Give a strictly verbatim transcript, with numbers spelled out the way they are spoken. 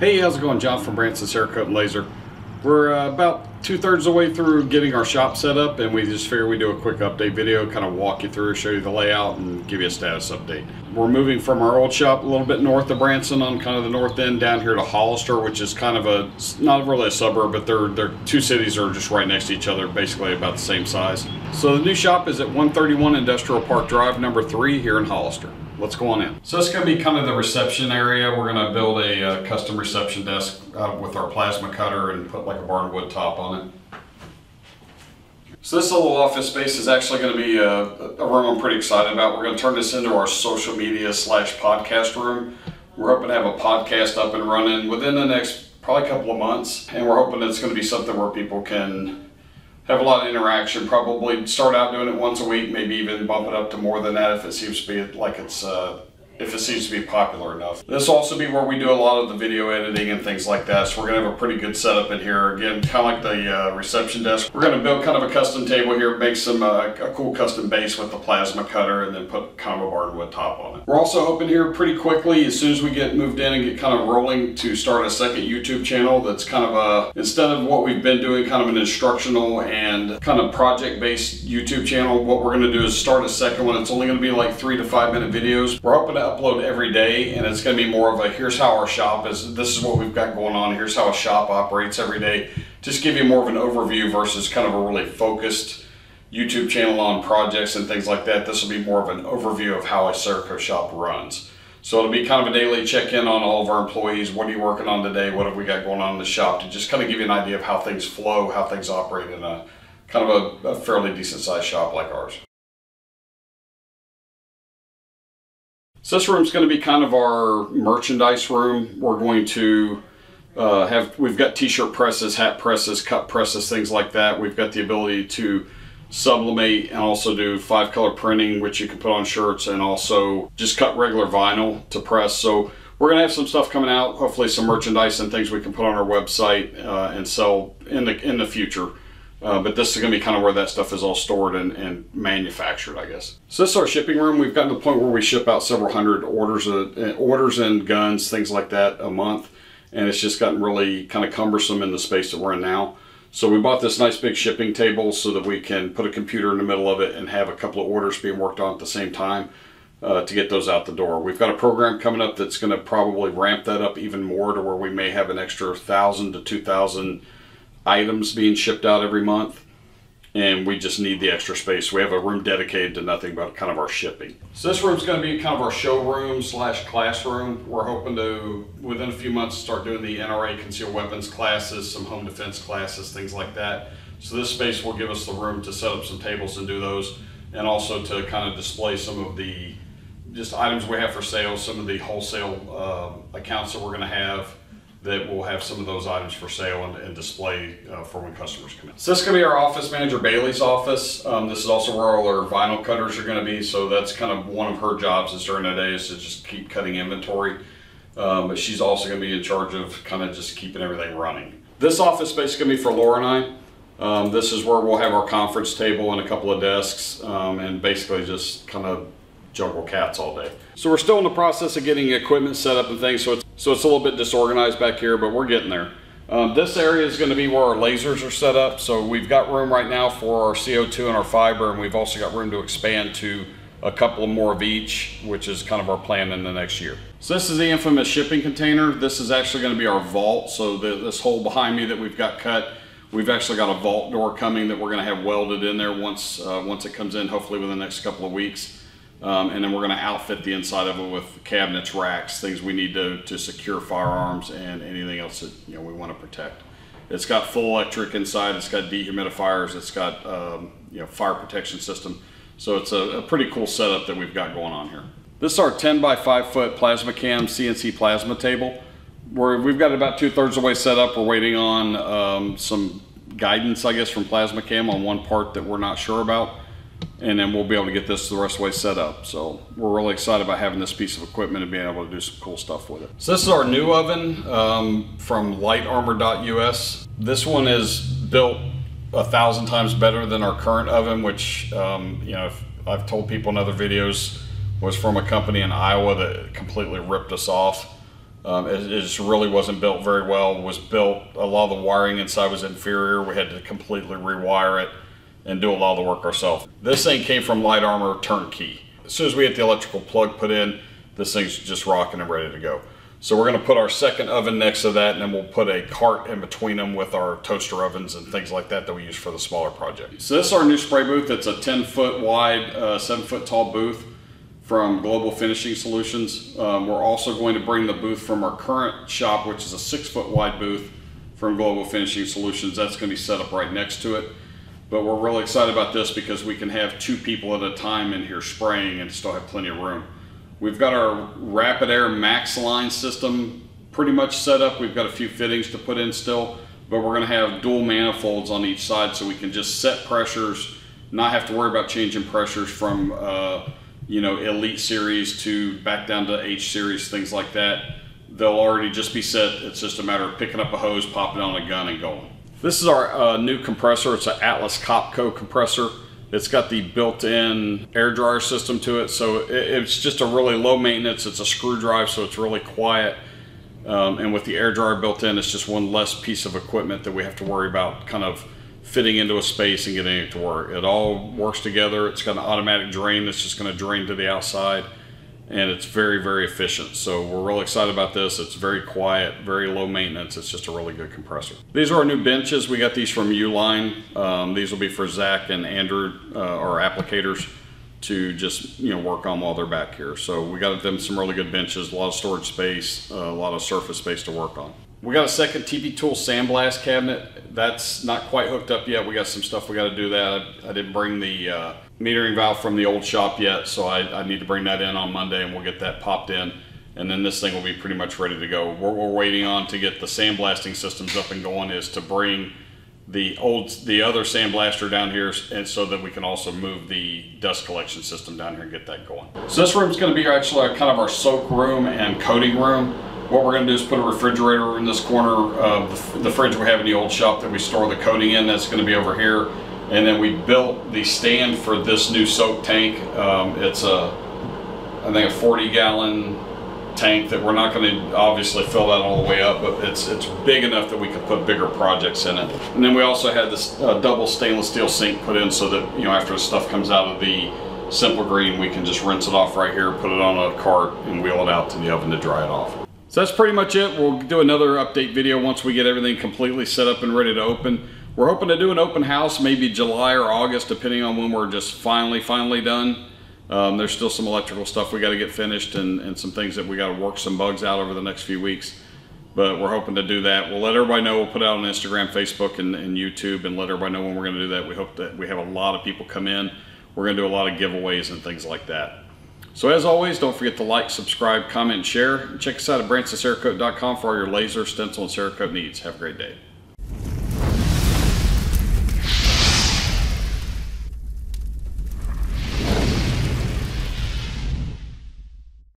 Hey, how's it going? John from Branson Cerakote and Laser. We're uh, about two-thirds of the way through getting our shop set up, and we just figured we'd do a quick update video, kind of walk you through, show you the layout, and give you a status update. We're moving from our old shop a little bit north of Branson on kind of the north end down here to Hollister, which is kind of a, not really a suburb, but they're, they're two cities are just right next to each other, basically about the same size. So the new shop is at one thirty-one Industrial Park Drive, number three here in Hollister. Let's go on in. So it's going to be kind of the reception area. We're going to build a, a custom reception desk uh, with our plasma cutter and put like a barn wood top on it. So this little office space is actually going to be a, a room I'm pretty excited about. We're going to turn this into our social media slash podcast room. We're hoping to have a podcast up and running within the next probably couple of months. And we're hoping it's going to be something where people can have a lot of interaction, probably start out doing it once a week, maybe even bump it up to more than that if it seems to be like it's uh, if it seems to be popular enough. This will also be where we do a lot of the video editing and things like that, so we're gonna have a pretty good setup in here. Again, kind of like the uh, reception desk, we're gonna build kind of a custom table here, make some uh, a cool custom base with the plasma cutter, and then put kind of a barn wood top on it. We're also hoping here pretty quickly, as soon as we get moved in and get kind of rolling, to start a second YouTube channel that's kind of a, instead of what we've been doing, kind of an instructional and kind of project-based YouTube channel. What we're gonna do is start a second one. It's only gonna be like three to five minute videos. We're hoping to upload every day, and it's going to be more of a here's how our shop is, this is what we've got going on, here's how a shop operates every day. Just give you more of an overview versus kind of a really focused YouTube channel on projects and things like that. This will be more of an overview of how a Cerakote shop runs. So it'll be kind of a daily check-in on all of our employees. What are you working on today? What have we got going on in the shop? To just kind of give you an idea of how things flow, how things operate in a kind of a, a fairly decent sized shop like ours. So this room's going to be kind of our merchandise room. We're going to uh, have, we've got t-shirt presses, hat presses, cup presses, things like that. We've got the ability to sublimate and also do five color printing, which you can put on shirts, and also just cut regular vinyl to press. So we're going to have some stuff coming out, hopefully some merchandise and things we can put on our website uh, and sell in the, in the future. Uh, but this is going to be kind of where that stuff is all stored and, and manufactured, I guess. So this is our shipping room. We've gotten to the point where we ship out several hundred orders, of, orders and guns, things like that, a month. And it's just gotten really kind of cumbersome in the space that we're in now. So we bought this nice big shipping table so that we can put a computer in the middle of it and have a couple of orders being worked on at the same time uh, to get those out the door. We've got a program coming up that's going to probably ramp that up even more to where we may have an extra one thousand to two thousand items being shipped out every month, and we just need the extra space. We have a room dedicated to nothing but kind of our shipping. So this room's going to be kind of our showroom slash classroom. We're hoping to, within a few months, start doing the N R A concealed weapons classes, some home defense classes, things like that. So this space will give us the room to set up some tables and do those, and also to kind of display some of the just items we have for sale, some of the wholesale uh, accounts that we're going to have, that we'll have some of those items for sale and, and display uh, for when customers come in. So this is going to be our office manager, Bailey's office. Um, this is also where all our vinyl cutters are going to be. So that's kind of one of her jobs is during the day is to just keep cutting inventory. Um, but she's also going to be in charge of kind of just keeping everything running. This office space is going to be for Laura and I. Um, this is where we'll have our conference table and a couple of desks um, and basically just kind of juggle cats all day. So we're still in the process of getting equipment set up and things. So it's So it's a little bit disorganized back here, but we're getting there. Um, this area is going to be where our lasers are set up. So we've got room right now for our C O two and our fiber, and we've also got room to expand to a couple more of each, which is kind of our plan in the next year. So this is the infamous shipping container. This is actually going to be our vault. So the, this hole behind me that we've got cut, we've actually got a vault door coming that we're going to have welded in there once, uh, once it comes in, hopefully within the next couple of weeks. Um, and then we're going to outfit the inside of it with cabinets, racks, things we need to, to secure firearms and anything else that you know we want to protect. It's got full electric inside. It's got dehumidifiers. It's got um, you know fire protection system. So it's a, a pretty cool setup that we've got going on here. This is our ten by five foot PlasmaCam C N C plasma table. We're, we've got about two thirds of the way set up. We're waiting on um, some guidance, I guess, from PlasmaCam on one part that we're not sure about. And then we'll be able to get this the rest of the way set up. So we're really excited about having this piece of equipment and being able to do some cool stuff with it. So this is our new oven um, from Light Armor dot U S. This one is built a thousand times better than our current oven, which um, you know if I've told people in other videos was from a company in Iowa that completely ripped us off. Um, it, it just really wasn't built very well. It was built, a lot of the wiring inside was inferior. We had to completely rewire it and do a lot of the work ourselves. This thing came from Light Armor Turnkey. As soon as we get the electrical plug put in, this thing's just rocking and ready to go. So we're gonna put our second oven next to that, and then we'll put a cart in between them with our toaster ovens and things like that that we use for the smaller project. So this is our new spray booth. It's a ten foot wide, uh, seven foot tall booth from Global Finishing Solutions. Um, we're also going to bring the booth from our current shop, which is a six foot wide booth from Global Finishing Solutions. That's gonna be set up right next to it. But we're really excited about this because we can have two people at a time in here spraying and still have plenty of room. We've got our RapidAir MaxLine system pretty much set up. We've got a few fittings to put in still, but we're gonna have dual manifolds on each side so we can just set pressures, not have to worry about changing pressures from uh, you know, Elite Series to back down to H Series, things like that. They'll already just be set. It's just a matter of picking up a hose, popping on a gun and going. This is our uh, new compressor. It's an Atlas Copco compressor. It's got the built-in air dryer system to it, so it's just a really low maintenance. It's a screw drive, so it's really quiet. Um, and with the air dryer built in, it's just one less piece of equipment that we have to worry about kind of fitting into a space and getting it to work. It all works together. It's got an automatic drain that's just gonna drain to the outside, and it's very, very efficient. So we're really excited about this. It's very quiet, very low maintenance. It's just a really good compressor. These are our new benches. We got these from Uline. Um, these will be for Zach and Andrew, uh, our applicators, to just you know work on while they're back here. So we got them some really good benches, a lot of storage space, uh, a lot of surface space to work on. We got a second T V Tool sandblast cabinet. That's not quite hooked up yet. We got some stuff we got to do that. I, I didn't bring the uh, metering valve from the old shop yet, so I, I need to bring that in on Monday and we'll get that popped in. And then this thing will be pretty much ready to go. What we're waiting on to get the sandblasting systems up and going is to bring the old, the other sandblaster down here, and so that we can also move the dust collection system down here and get that going. So this room is going to be actually kind of our soak room and coating room. What we're going to do is put a refrigerator in this corner of the fridge we have in the old shop that we store the coating in. That's going to be over here. And then we built the stand for this new soak tank. Um, it's a, I think a forty gallon tank that we're not going to obviously fill that all the way up, but it's it's big enough that we could put bigger projects in it. And then we also had this uh, double stainless steel sink put in so that you know after the stuff comes out of the Simple Green, we can just rinse it off right here, put it on a cart, and wheel it out to the oven to dry it off. So that's pretty much it. We'll do another update video once we get everything completely set up and ready to open. We're hoping to do an open house maybe July or August, depending on when we're just finally, finally done. Um, there's still some electrical stuff we got to get finished and, and some things that we got to work some bugs out over the next few weeks. But we're hoping to do that. We'll let everybody know. We'll put it out on Instagram, Facebook, and, and YouTube, and let everybody know when we're going to do that. We hope that we have a lot of people come in. We're going to do a lot of giveaways and things like that. So as always, don't forget to like, subscribe, comment, share. Check us out at Branson Cerakote dot com for all your laser, stencil, and Cerakote needs. Have a great day.